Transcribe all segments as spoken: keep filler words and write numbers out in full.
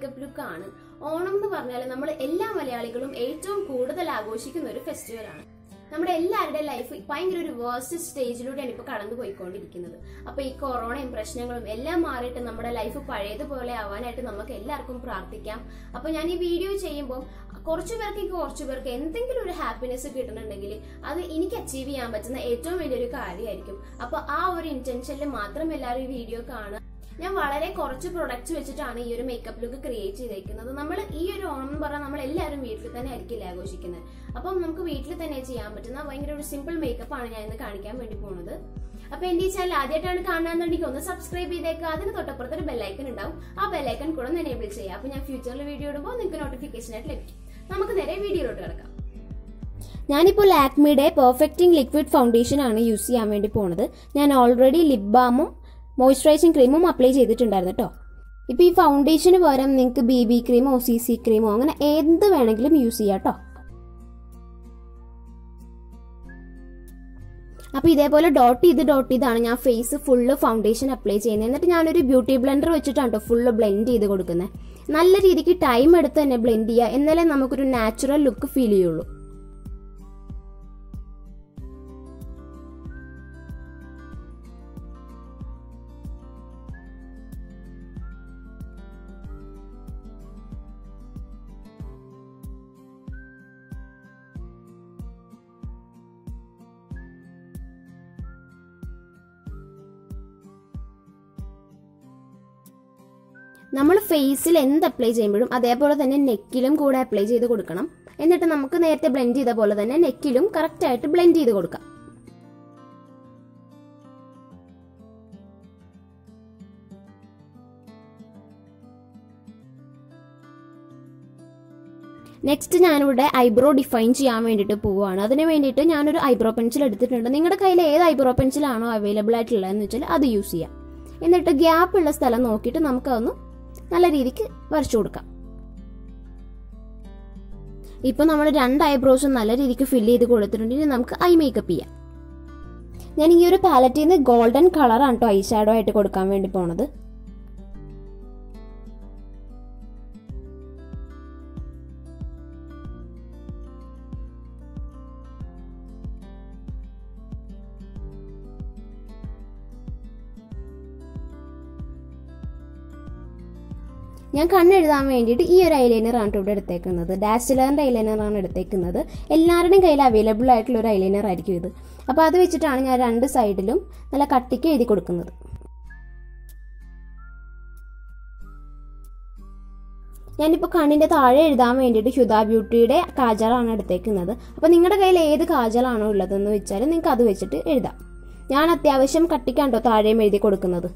makeup look. Onam ennu parnal nammal ella Malayalikalum ettavum kooduthal aagoshikkuna oru festival aanu. നമ്മുടെ എല്ലാവരുടെയും life ഭയങ്കര ഒരു worst സ്റ്റേജിലൂടെയാണ് ഇപ്പോൾ കടന്നു പോയിക്കൊണ്ടിരിക്കുന്നത്. അപ്പോൾ ഈ കൊറോണയും പ്രശ്നങ്ങളും എല്ലാം മാറിയിട്ട് നമ്മുടെ ലൈഫ് പഴയതുപോലെ ആവാനായിട്ട് നമുക്ക് എല്ലാവർക്കും പ്രാർത്ഥിക്കാം. അപ്പോൾ ഞാൻ ഈ വീഡിയോ ചെയ്യുമ്പോൾ കുറച്ചു പേർക്ക് കുറച്ചു പേർക്ക് എന്തെങ്കിലും ഒരു ഹാപ്പിനെസ് കിട്ടുന്നുണ്ടെങ്കിൽ അത് എനിക്ക് അച്ചീവ് ചെയ്യാൻ പറ്റുന്ന ഏറ്റവും വലിയൊരു കാര്യമായിരിക്കും. അപ്പോൾ ആ ഒരു ഇന്റൻഷനിൽ മാത്രം എല്ലാവരും ഈ വീഡിയോ കാണുക. ഞാൻ വളരെ കുറച്ച് പ്രോഡക്റ്റ്സ് വെച്ചിട്ടാണ് ഈ ഒരു മേക്കപ്പ് ലുക്ക് ക്രിയേറ്റ് ചെയ്തിരിക്കുന്നത്. നമ്മൾ ഈ ഒരു ഓണം എന്ന് പറഞ്ഞാൽ നമ്മൾ എല്ലാവരും വീട്ടിൽ തന്നെ ആയിരിക്കില്ല ആഘോഷിക്കുന്നത്. അപ്പം നമുക്ക് വീട്ടിൽ തന്നെ ചെയ്യാൻ പറ്റുന്ന ഭയങ്കര ഒരു സിമ്പിൾ മേക്കപ്പ് ആണ് ഞാൻ ഇന്ന് കാണിക്കാൻ വേണ്ടി പോകുന്നത്. അപ്പൊ എന്റെ ഈ ചാനൽ ആദ്യമായിട്ടാണ് കാണാന്നുണ്ടെങ്കിൽ ഒന്ന് സബ്സ്ക്രൈബ് ചെയ്തേക്കുക. അതിന് തൊട്ടപ്പുറത്തൊരു ബെല്ലൈക്കൺ ഉണ്ടാവും. ആ ബെല്ലൈക്കൺ കൂടെ ഒന്ന് എനേബിൾ ചെയ്യുക. അപ്പൊ ഞാൻ ഫ്യൂച്ചറിൽ വീഡിയോ ഇടുമ്പോൾ നിങ്ങൾക്ക് നോട്ടിഫിക്കേഷൻ ആയിട്ട് ലഭിക്കും. നമുക്ക് നേരെ വീഡിയോയിലോട്ട് കിടക്കാം. ഞാനിപ്പോൾ ലാക്മിയുടെ പെർഫെക്റ്റിംഗ് ലിക്വിഡ് ഫൗണ്ടേഷൻ ആണ് യൂസ് ചെയ്യാൻ വേണ്ടി പോകുന്നത്. ഞാൻ ഓൾറെഡി ലിപ് ബാമും മോയ്സ്ചറൈസിങ് ക്രീമും അപ്ലൈ ചെയ്തിട്ടുണ്ടായിരുന്നു കേട്ടോ. ഇപ്പോൾ ഈ ഫൗണ്ടേഷന് പകരം നിങ്ങൾക്ക് ബി ബി ക്രീമോ സി സി ക്രീമോ അങ്ങനെ എന്ത് വേണമെങ്കിലും യൂസ് ചെയ്യാം കേട്ടോ. അപ്പോൾ ഇതേപോലെ ഡോട്ട് ചെയ്ത് ഡോട്ട് ചെയ്താണ് ഞാൻ ഫേസ് ഫുള്ള് ഫൗണ്ടേഷൻ അപ്ലൈ ചെയ്യുന്നത്. എന്നിട്ട് ഞാനൊരു ബ്യൂട്ടി ബ്ലെൻഡർ വെച്ചിട്ടാണ് കേട്ടോ ഫുള്ള് ബ്ലെൻഡ് ചെയ്ത് കൊടുക്കുന്നത്. നല്ല രീതിക്ക് ടൈം എടുത്ത് തന്നെ ബ്ലെൻഡ് ചെയ്യുക, എന്നാലേ നമുക്കൊരു നാച്ചുറൽ ലുക്ക് ഫീൽ ചെയ്യുള്ളൂ. നമ്മൾ ഫേസിൽ എന്ത് അപ്ലൈ ചെയ്യുമ്പോഴും അതേപോലെ തന്നെ നെക്കിലും കൂടെ അപ്ലൈ ചെയ്ത് കൊടുക്കണം. എന്നിട്ട് നമുക്ക് നേരത്തെ ബ്ലെൻഡ് ചെയ്ത പോലെ തന്നെ നെക്കിലും കറക്റ്റായിട്ട് ബ്ലെൻഡ് ചെയ്ത് കൊടുക്കാം. നെക്സ്റ്റ് ഞാനിവിടെ ഐബ്രോ ഡിഫൈൻ ചെയ്യാൻ വേണ്ടിയിട്ട് പോവുകയാണ്. അതിന് വേണ്ടിയിട്ട് ഞാനൊരു ഐബ്രോ പെൻസിൽ എടുത്തിട്ടുണ്ട്. നിങ്ങളുടെ കയ്യിൽ ഏത് ഐബ്രോ പെൻസിലാണോ അവൈലബിൾ ആയിട്ടുള്ളതെന്ന് വെച്ചാൽ അത് യൂസ് ചെയ്യാം. എന്നിട്ട് ഗ്യാപ്പ് ഉള്ള സ്ഥലം നോക്കിയിട്ട് നമുക്കതൊന്ന് നല്ല രീതിക്ക് വരച്ചു കൊടുക്കാം. ഇപ്പൊ നമ്മൾ രണ്ട് ഐബ്രോസും നല്ല രീതിക്ക് ഫില്ല് ചെയ്ത് കൊടുത്തിട്ടുണ്ടെങ്കിൽ നമുക്ക് ഐ മേക്കപ്പ് ചെയ്യാം. ഞാൻ ഈ ഒരു പാലറ്റിൽ നിന്ന് ഗോൾഡൻ കളറാണ് കേട്ടോ ഐ ഷാഡോ ആയിട്ട് കൊടുക്കാൻ വേണ്ടി പോണത്. ഞാൻ കണ്ണെഴുതാൻ വേണ്ടിയിട്ട് ഈ ഒരു ഐലൈനർ ആണ് ഇവിടെ എടുത്തേക്കുന്നത്. ഡാസ്റ്റിലറിൻ്റെ ഐലൈനറാണ് എടുത്തേക്കുന്നത്. എല്ലാവരുടെയും കയ്യിൽ അവൈലബിൾ ആയിട്ടുള്ള ഒരു ഐലൈനർ ആയിരിക്കും ഇത്. അപ്പോൾ അത് വെച്ചിട്ടാണ് ഞാൻ രണ്ട് സൈഡിലും നല്ല കട്ടിക്ക് എഴുതി കൊടുക്കുന്നത്. ഞാനിപ്പോൾ കണ്ണിൻ്റെ താഴെ എഴുതാൻ വേണ്ടിയിട്ട് ഹുദ ബ്യൂട്ടിയുടെ കാജലാണ് എടുത്തേക്കുന്നത്. അപ്പോൾ നിങ്ങളുടെ കയ്യിൽ ഏത് കാജലാണോ ഉള്ളതെന്ന് വെച്ചാൽ നിങ്ങൾക്ക് അത് വെച്ചിട്ട് എഴുതാം. ഞാൻ അത്യാവശ്യം കട്ടിക്കാണ് കേട്ടോ താഴെയും എഴുതി കൊടുക്കുന്നത്.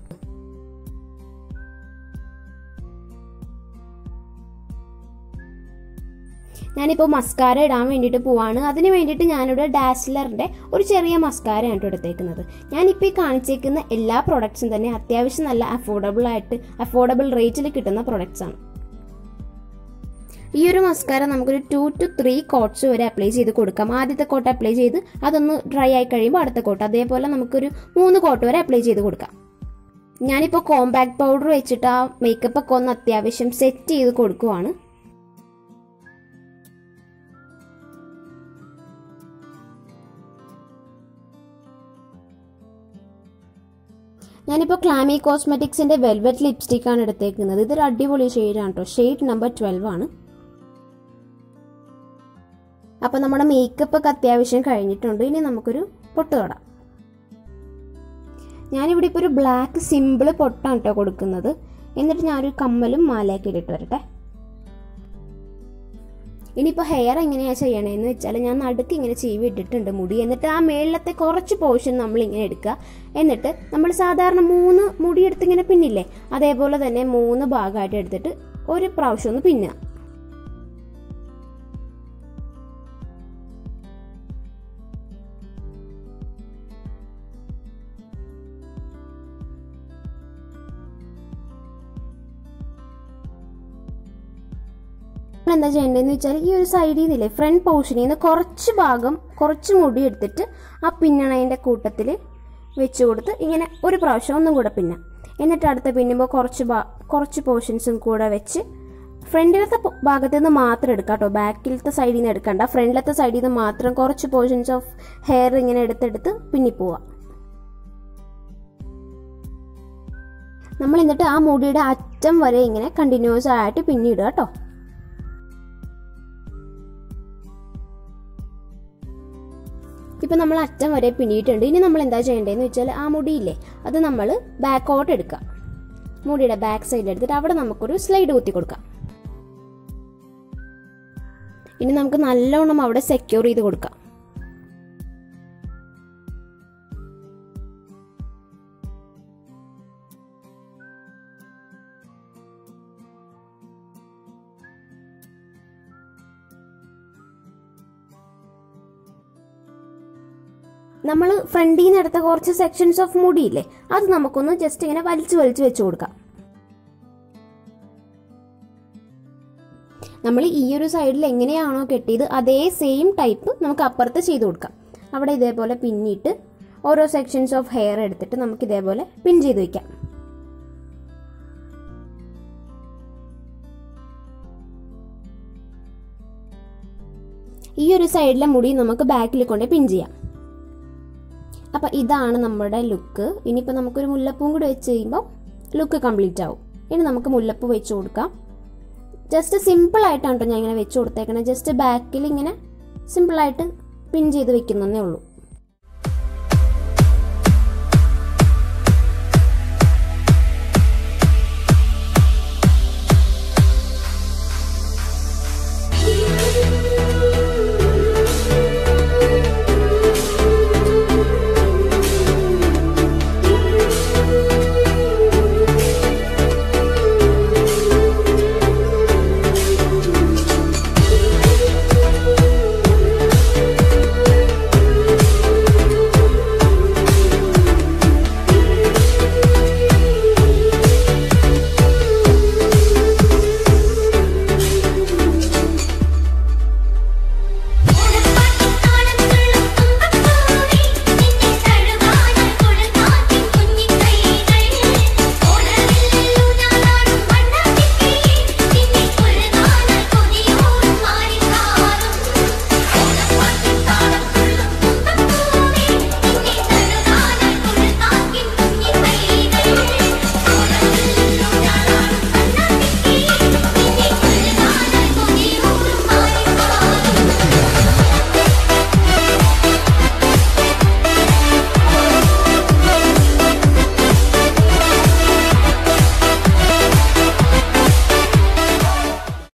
ഞാനിപ്പോൾ മസ്കാര ഇടാൻ വേണ്ടിയിട്ട് പോവാണ്. അതിന് വേണ്ടിയിട്ട് ഞാനിവിടെ ഡാസ്ലറിൻ്റെ ഒരു ചെറിയ മസ്കാരയാണ് കേട്ടോ എടുത്തേക്കുന്നത്. ഞാനിപ്പോൾ ഈ കാണിച്ചേക്കുന്ന എല്ലാ പ്രൊഡക്ട്സും തന്നെ അത്യാവശ്യം നല്ല അഫോർഡബിൾ ആയിട്ട് അഫോർഡബിൾ റേറ്റിൽ കിട്ടുന്ന പ്രൊഡക്ട്സാണ്. ഈ ഒരു മസ്കാര നമുക്കൊരു ടു ടു ത്രീ കോട്ട്സ് വരെ അപ്ലൈ ചെയ്ത് കൊടുക്കാം. ആദ്യത്തെ കോട്ട് അപ്ലൈ ചെയ്ത് അതൊന്ന് ഡ്രൈ ആയി കഴിയുമ്പോൾ അടുത്ത കോട്ട്, അതേപോലെ നമുക്കൊരു മൂന്ന് കോട്ട് വരെ അപ്ലൈ ചെയ്ത് കൊടുക്കാം. ഞാനിപ്പോൾ കോമ്പാക്ട് പൗഡർ വെച്ചിട്ട് ആ മേക്കപ്പ് ഒക്കെ ഒന്ന് അത്യാവശ്യം സെറ്റ് ചെയ്ത് കൊടുക്കുവാണ്. ഞാനിപ്പോൾ ഗ്ലാമി കോസ്മെറ്റിക്സിൻ്റെ വെൽവെറ്റ് ലിപ്സ്റ്റിക് ആണ് എടുത്തേക്കുന്നത്. ഇതൊരു അടിപൊളി ഷെയ്ഡാണ് കേട്ടോ. ഷെയ്ഡ് നമ്പർ ട്വൽവ് ആണ്. അപ്പോൾ നമ്മുടെ മേക്കപ്പ് ഒക്കെ അത്യാവശ്യം കഴിഞ്ഞിട്ടുണ്ട്. ഇനി നമുക്കൊരു പൊട്ട് തൊടാം. ഞാനിവിടെ ഇപ്പോൾ ഒരു ബ്ലാക്ക് സിമ്പിൾ പൊട്ടാണ് കേട്ടോ കൊടുക്കുന്നത്. എന്നിട്ട് ഞാനൊരു കമ്മലും മാലയൊക്കെ ഇട്ടിട്ട് വരട്ടെ. ഇനിയിപ്പോൾ ഹെയർ എങ്ങനെയാണ് ചെയ്യണമെന്ന് വെച്ചാൽ ഞാൻ നടുക്ക് ഇങ്ങനെ ചീവി ഇട്ടിട്ടുണ്ട് മുടി. എന്നിട്ട് ആ മേളിലത്തെ കുറച്ച് പോർഷൻ നമ്മളിങ്ങനെ എടുക്കുക. എന്നിട്ട് നമ്മൾ സാധാരണ മൂന്ന് മുടി എടുത്തിങ്ങനെ പിന്നില്ലേ, അതേപോലെ തന്നെ മൂന്ന് ഭാഗമായിട്ട് എടുത്തിട്ട് ഒരു പ്രാവശ്യം ഒന്ന് പിന്നുക. എന്താ ചെയ്യേണ്ടതെന്ന് വെച്ചാൽ ഈ ഒരു സൈഡിൽ നിന്നില്ലേ ഫ്രണ്ട് പോർഷനിൽ നിന്ന് കുറച്ച് ഭാഗം കുറച്ച് മുടി എടുത്തിട്ട് ആ പിന്നണതിൻ്റെ കൂട്ടത്തിൽ വെച്ച് കൊടുത്ത് ഇങ്ങനെ ഒരു പ്രാവശ്യം ഒന്നും കൂടെ പിന്നാം. എന്നിട്ട് അടുത്ത പിന്നുമ്പോൾ കുറച്ച് കുറച്ച് പോർഷൻസും കൂടെ വെച്ച് Friend is the bagat in the matra edicata, back kill the side in edicanda, friend let the side in the matra, corch portions of hair ring in editha, pinipua. Namal in the ta mooded atam varying in a continuous at a pinidata. If we have a little bit of a little bit of a little bit of a little bit of a little bit back side of a little bit of a little bit of a little bit of a little bit of a little bit നമ്മൾ ഫ്രണ്ടിൽ നിന്ന് എടുത്ത കുറച്ച് sections of മുടി ഇല്ലേ അത് നമുക്കൊന്ന് just ഇങ്ങനെ വലിച്ചു വലിച്ചു വെച്ചു കൊടുക്കാം നമ്മൾ ഈ ഒരു സൈഡിൽ എങ്ങനെയാണോ കെട്ടിയത് അതേ സെയിം ടൈപ്പ് നമുക്ക് അപ്പുറത്തെ ചെയ്തു കൊടുക്കാം അവിടെ ഇതേപോലെ പിന്നിട്ട് ഓരോ സെക്ഷൻസ് ഓഫ് ഹെയർ എടുത്തിട്ട് നമുക്ക് ഇതേപോലെ പിൻ ചെയ്തു വെക്കാം ഈ ഒരു സൈഡിലെ മുടി നമുക്ക് ബാക്കിൽ കൊണ്ട് പിൻ ചെയ്യാം Now, this is our look. Now, we have a mullapu. Look complete. Now, we have a mullapu. Just a simple item. Just a back killing. Simple item. Pin.